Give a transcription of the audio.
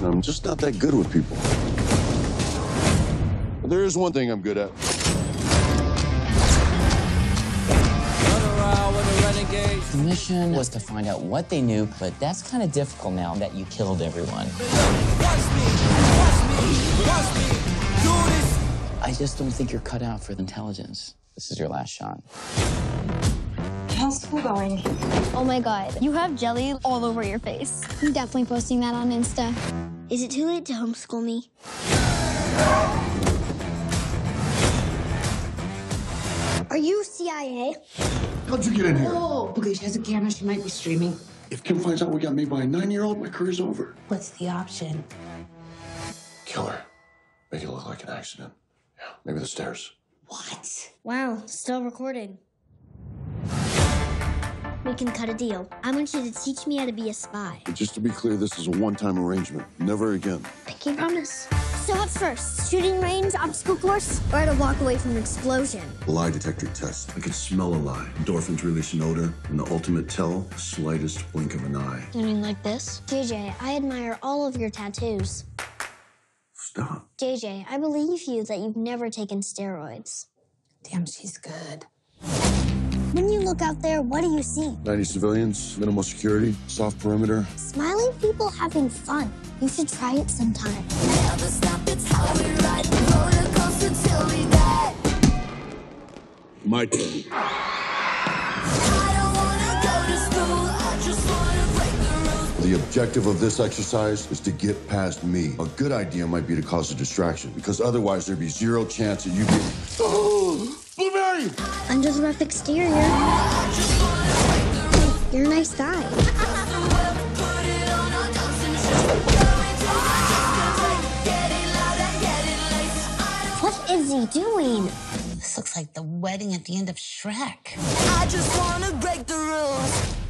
And I'm just not that good with people. But there is one thing I'm good at. The mission was to find out what they knew, but that's kind of difficult now that you killed everyone. I just don't think you're cut out for intelligence. This is your last shot. How's school going? Oh my God, you have jelly all over your face. I'm definitely posting that on Insta. Is it too late to homeschool me? Are you CIA? How'd you get in here? Oh, because she has a camera, she might be streaming. If Kim finds out we got made by a 9-year-old, my career's over. What's the option? Kill her. Make it look like an accident. Yeah, maybe the stairs. What? Wow, still recording. We can cut a deal. I want you to teach me how to be a spy. But just to be clear, this is a one-time arrangement. Never again. I can't promise. So what's first? Shooting range, obstacle course, or to walk away from an explosion? Lie detector test. I can smell a lie. Endorphins release an odor, and the ultimate tell, the slightest blink of an eye. You mean like this? JJ, I admire all of your tattoos. Stop. JJ, I believe you that you've never taken steroids. Damn, she's good. When you look out there, what do you see? 90 civilians, minimal security, soft perimeter. Smiling people having fun. You should try it sometime. Never stop, it's how we ride. Roller coaster till we die. My turn. I don't wanna go to school, I just wanna break the rules. The objective of this exercise is to get past me. A good idea might be to cause a distraction, because otherwise there'd be zero chance that you get... Oh! Blue Mary! Under the rough exterior. You're a nice guy. What is he doing? This looks like the wedding at the end of Shrek. I just wanna break the rules.